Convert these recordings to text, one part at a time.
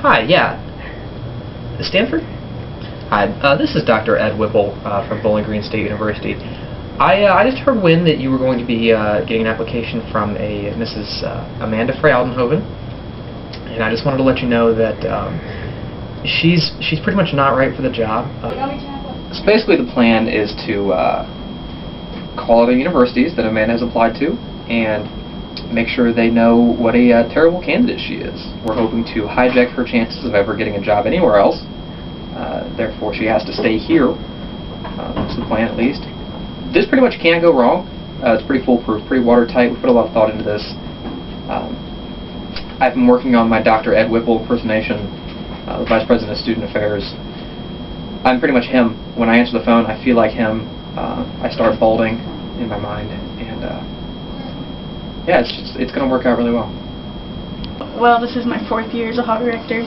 Hi, yeah. Stanford? Hi, this is Dr. Ed Whipple from Bowling Green State University. I just heard wind that you were going to be getting an application from a Mrs. Amanda Frey-Aldenhoven, and I just wanted to let you know that she's pretty much not right for the job. So basically the plan is to call other universities that Amanda has applied to and make sure they know what a terrible candidate she is. We're hoping to hijack her chances of ever getting a job anywhere else. Therefore, she has to stay here. That's the plan, at least. This pretty much can't go wrong. It's pretty foolproof, pretty watertight. We put a lot of thought into this. I've been working on my Dr. Ed Whipple impersonation, the Vice President of Student Affairs. I'm pretty much him. When I answer the phone, I feel like him. I start balding in my mind, and yeah, it's gonna work out really well. Well, this is my fourth year as a hall director,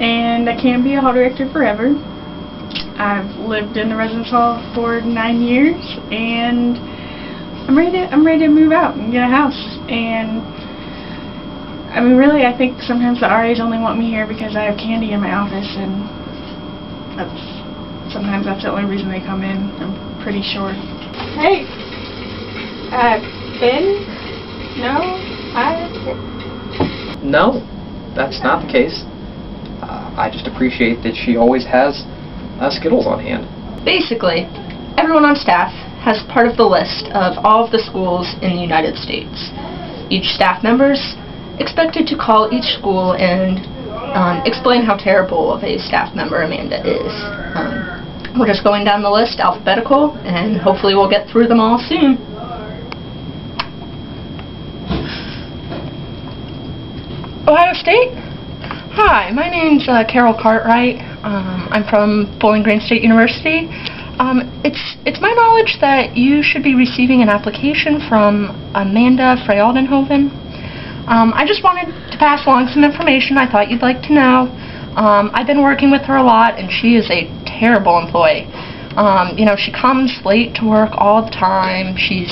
and I can't be a hall director forever. I've lived in the residence hall for 9 years, and I'm ready to move out and get a house. And I mean, really, I think sometimes the RAs only want me here because I have candy in my office, and sometimes that's the only reason they come in. I'm pretty sure. Hey, Ben. No, that's not the case. I just appreciate that she always has Skittles on hand. Basically, everyone on staff has part of the list of all of the schools in the United States. Each staff member's expected to call each school and explain how terrible of a staff member Amanda is. We're just going down the list alphabetical, and hopefully we'll get through them all soon. Ohio State? Hi, my name's Carol Cartwright. I'm from Bowling Green State University. It's my knowledge that you should be receiving an application from Amanda Frey-Aldenhoven. I just wanted to pass along some information I thought you'd like to know. I've been working with her a lot, and she is a terrible employee. You know, she comes late to work all the time. She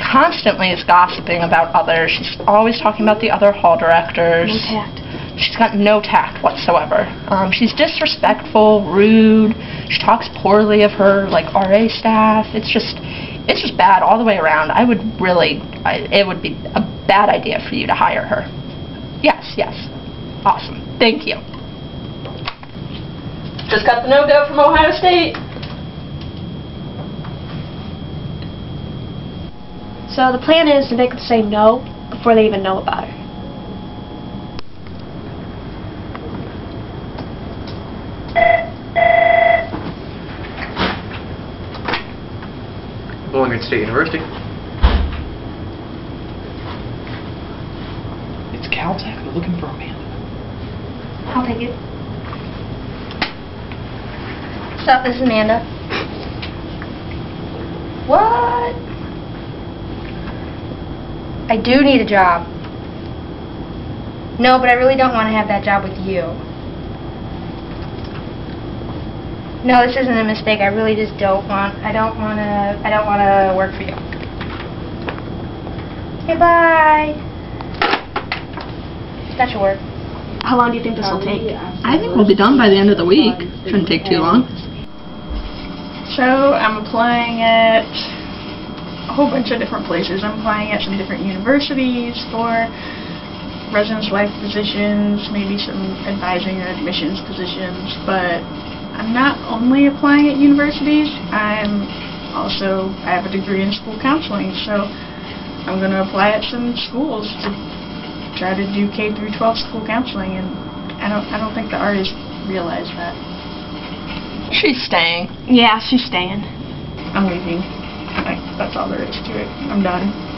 constantly is gossiping about others. She's always talking about the other hall directors. No tact. She's got no tact whatsoever. She's disrespectful, rude. She talks poorly of her RA staff. It's just bad all the way around. It would be a bad idea for you to hire her. Yes. Awesome. Thank you. Just got the no-go from Ohio State. So the plan is to make them say no before they even know about her. Bowling Green State University. It's Caltech. They're looking for Amanda. I'll take it. What's up, Miss Amanda? What? I do need a job. No, but I really don't want to have that job with you. No, this isn't a mistake. I really just don't want. I don't want to work for you. Okay, bye. That should work. How long do you think this will take? I think we'll be done by the end of the week. Shouldn't take too long. So I'm applying at a whole bunch of different places. I'm applying at some different universities for residence life positions, maybe some advising or admissions positions, but I'm not only applying at universities, I have a degree in school counseling, so I'm going to apply at some schools to try to do K through 12 school counseling, and I don't think the RAs realize that. She's staying. Yeah, she's staying. I'm leaving. That's all there is to it. I'm done.